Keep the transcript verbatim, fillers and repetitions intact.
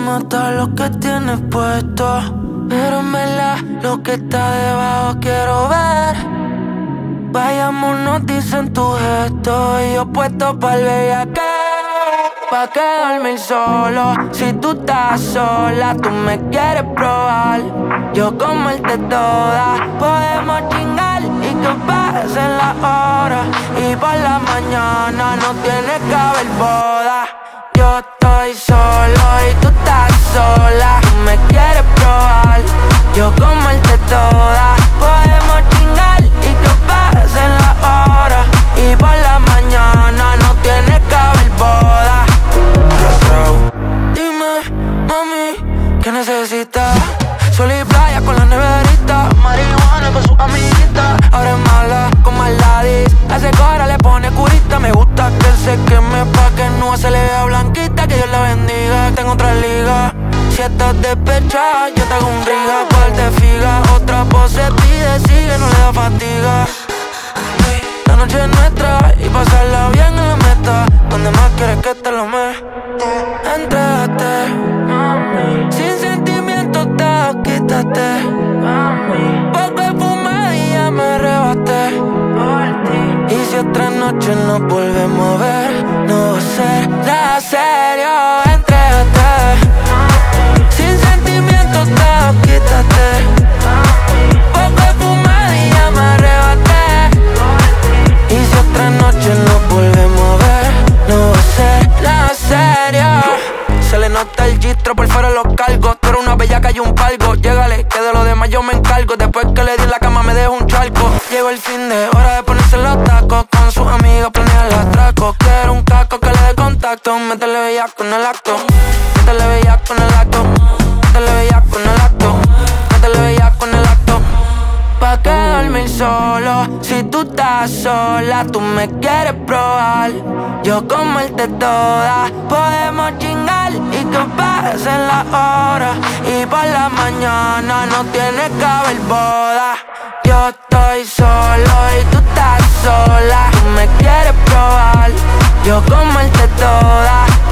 mata lo que tienes puesto. Pero en verdad lo que está debajo quiero ver. Vayámonos, dicen tus gestos, y yo puesto pa'l bellaqueo. ¿Pa' qué dormir solo si tú estás sola? Tú me quieres probar, yo comerte toda. Podemos chingar y que pasen las horas, y por la mañana no tiene que haber boda. Yo estoy solo y tú estás sola. Tú me quieres probar, yo comerte toda. Podemos chingar y que pasen las horas, y por la mañana no tiene que haber boda. Dime, mami, ¿qué necesitas? Sol y playa con la neverita, marihuana con sus amiguitas. Ahora es mala con maldades, a ese cara le pone curita. Me gusta que se queme pa' que no se le vea blanquita. Que Dios la bendiga, tengo otra liga. Si estás despechada, yo te hago un riga. Cual te figa, otra pose pide, sigue, no le da fatiga. La noche es nuestra y pasarla bien en la meta. Donde más quieres que te lo me entrégate, mami. Sin sentimiento te quítate, mami. Poco fumé y ya me arrebaté por ti. Y si otra noche nos volvemos a ver, no será serio. Entrégate, sin sentimientos te quítate. Poco fumé y ya me arrebaté por ti. Y si otra noche nos volvemos a ver, no será serio. Se le nota el gistro, por fuera los cargos. Tú eres una bellaca y un palgo. Llégale, que de lo demás yo me encargo. Después que le di en la cama me dejo un charco. Llegó el fin de hora de ponerse los tacos. Con sus amigas planea el atraco. Quiero un casco que le dé contacto. Métele bellaco en el acto. Métele bellaco en el acto. Métele bellaco en el acto. Métele bellaco en el acto. ¿Pa' qué dormir solo si tú estás sola? Tú me quieres probar, yo comerte toda. Podemos chingar y que pasen las horas, y por la mañana no tiene que haber boda. Yo estoy solo y tú estás sola. Tú me quieres probar, yo comerte toda.